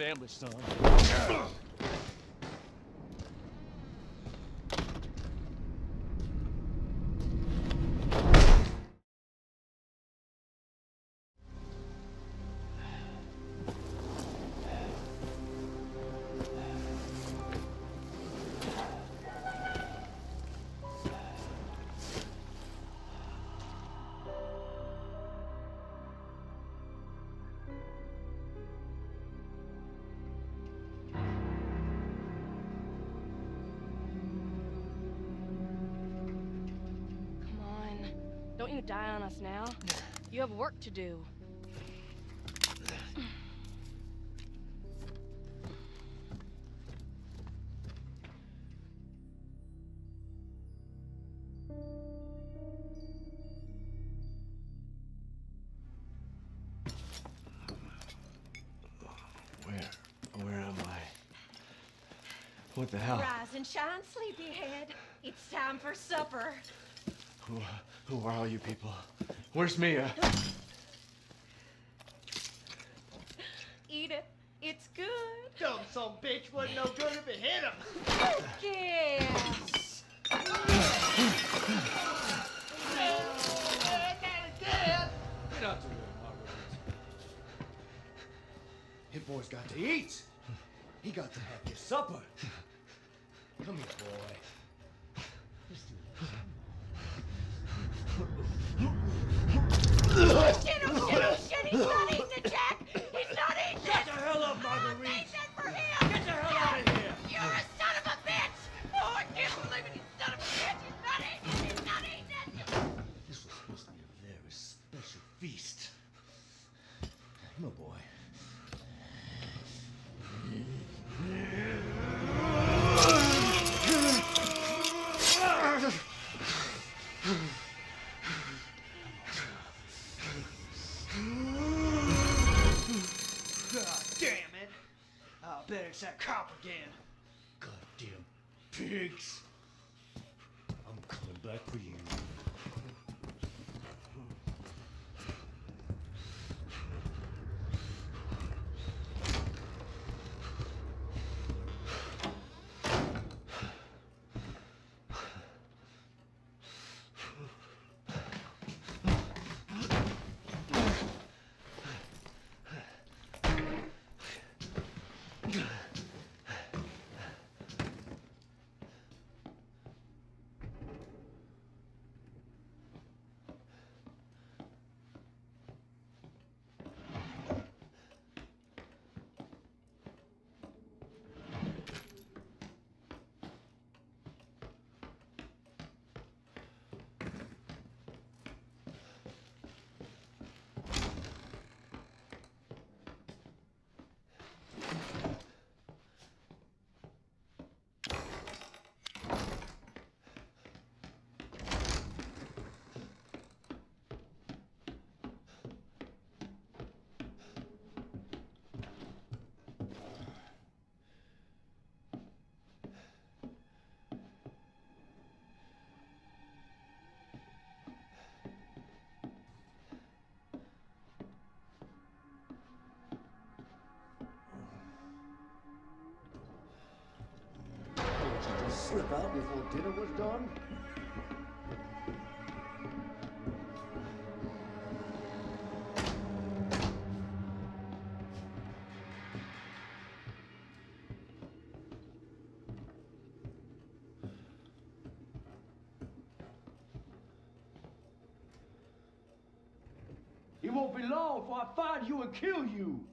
family, son. Don't you die on us now. You have work to do. Where am I? What the hell? Rise and shine, sleepyhead. It's time for supper. Who are all you people? Where's Mia? Eat it. It's good. Dumb son of a bitch wasn't no good if it hit him. Yes. Get out the room, all right. Hit boy's got to eat. He got to have his supper. Come here, boy. Let's do this. Get him! He's not eating it, Jack! He's not eating it! Get the hell up, Marguerite! I made that for him! Get the hell out of here! You're a son of a bitch! Oh, I can't believe it! He's son of a bitch! He's not eating it! He's not eating it! This was supposed to be a very special feast. My boy. That cop again. Goddamn pigs. I'm coming back for you. Slip out before dinner was done. It won't be long before I find you and kill you.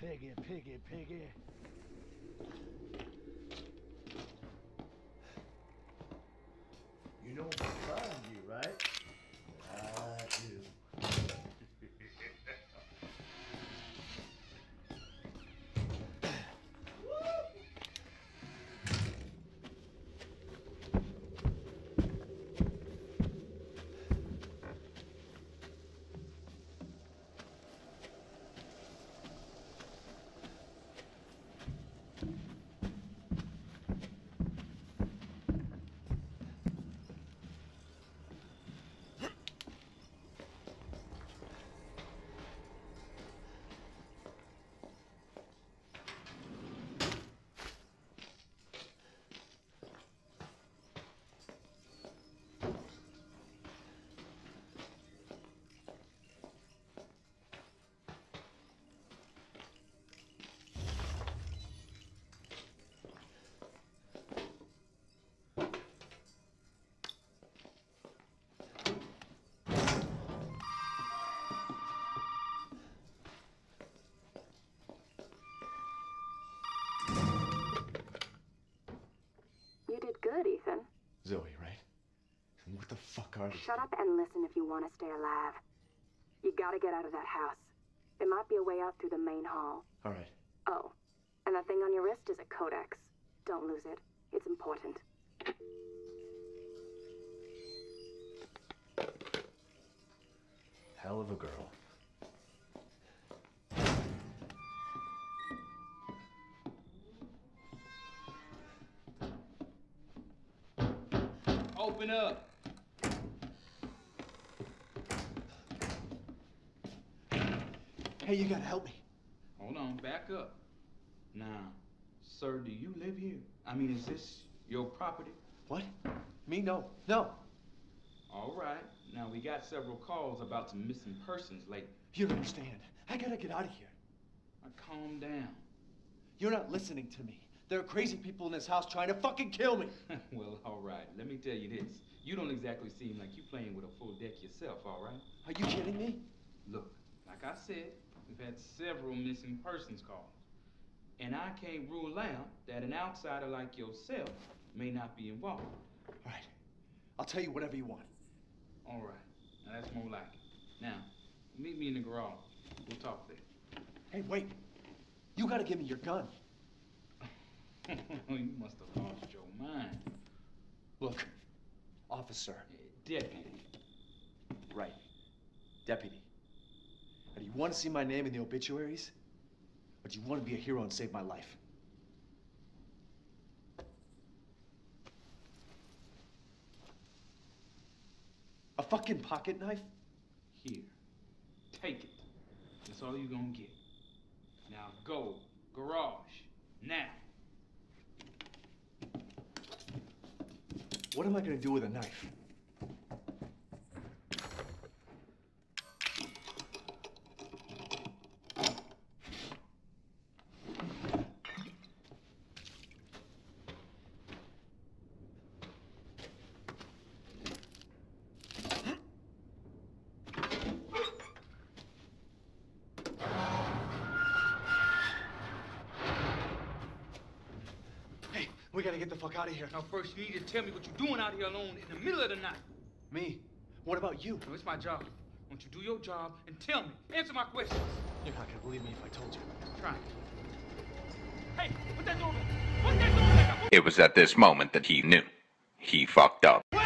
Piggy, piggy, piggy. You know what's behind you, right? I do. Good, Ethan. Zoe, right? And what the fuck are you? Shut up and listen if you want to stay alive. You gotta get out of that house. There might be a way out through the main hall. All right. Oh, and that thing on your wrist is a codex. Don't lose it. It's important. Hell of a girl. Open up. Hey, you gotta help me. Hold on, back up. Now, sir, do you live here? I mean, is this your property? What? Me? No. No. All right. Now, we got several calls about some missing persons lately. You don't understand. I gotta get out of here. Now, calm down. You're not listening to me. There are crazy people in this house trying to fucking kill me. Well, all right. Let me tell you this. You don't exactly seem like you're playing with a full deck yourself, all right? Are you kidding me? Look, like I said, we've had several missing persons calls. And I can't rule out that an outsider like yourself may not be involved. All right. I'll tell you whatever you want. All right. Now, that's more like it. Now, meet me in the garage. We'll talk there. Hey, wait. You gotta give me your gun. You must have lost your mind. Look, officer. Deputy. Right. Deputy. Now, do you want to see my name in the obituaries? Or do you want to be a hero and save my life? A fucking pocket knife? Here. Take it. That's all you're gonna get. Now go. Garage. Now. What am I gonna do with a knife? We gotta get the fuck out of here. Now, first, you need to tell me what you're doing out here alone in the middle of the night. Me? What about you? No, it's my job. Why don't you do your job and tell me? Answer my questions. You're not gonna believe me if I told you. Try it. Hey, put that door back. Put that door back. It was at this moment that he knew. He fucked up. Wait!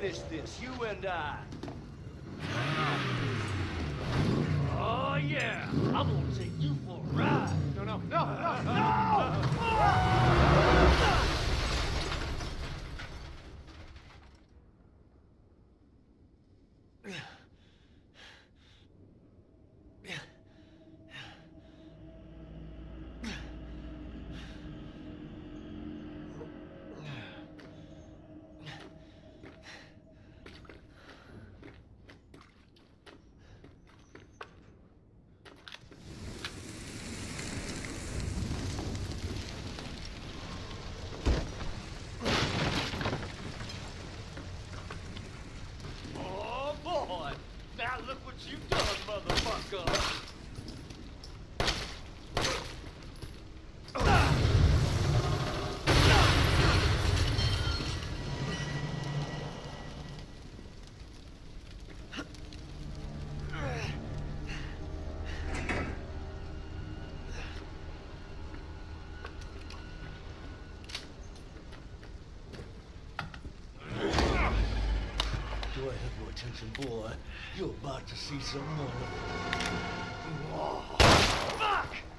finish this, you and I. Oh, yeah. I'm gonna take you for a ride. No, no, no, no, no! Attention, boy, you're about to see some more. Oh, fuck!